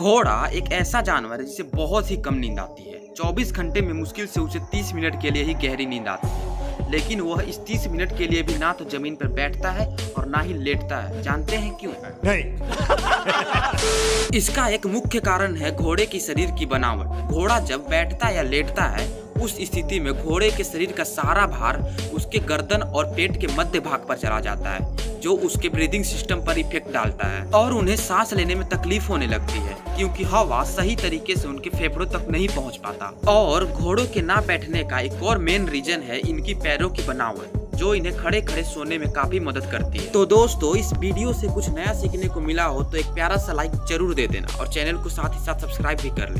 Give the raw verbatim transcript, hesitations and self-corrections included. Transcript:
घोड़ा एक ऐसा जानवर है जिसे बहुत ही कम नींद आती है। चौबीस घंटे में मुश्किल से उसे तीस मिनट के लिए ही गहरी नींद आती है, लेकिन वह इस तीस मिनट के लिए भी ना तो जमीन पर बैठता है और ना ही लेटता है। जानते हैं क्यों? नहीं। इसका एक मुख्य कारण है घोड़े की शरीर की बनावट। घोड़ा जब बैठता या लेटता है उस स्थिति में घोड़े के शरीर का सारा भार उसके गर्दन और पेट के मध्य भाग पर चला जाता है, जो उसके ब्रीदिंग सिस्टम पर इफेक्ट डालता है और उन्हें सांस लेने में तकलीफ होने लगती है, क्योंकि हवा सही तरीके से उनके फेफड़ों तक नहीं पहुंच पाता। और घोड़ों के ना बैठने का एक और मेन रीजन है इनकी पैरों की बनावट, जो इन्हें खड़े खड़े सोने में काफी मदद करती है। तो दोस्तों, इस वीडियो से कुछ नया सीखने को मिला हो तो एक प्यारा सा लाइक जरूर दे देना और चैनल को साथ ही साथ सब्सक्राइब भी कर लें।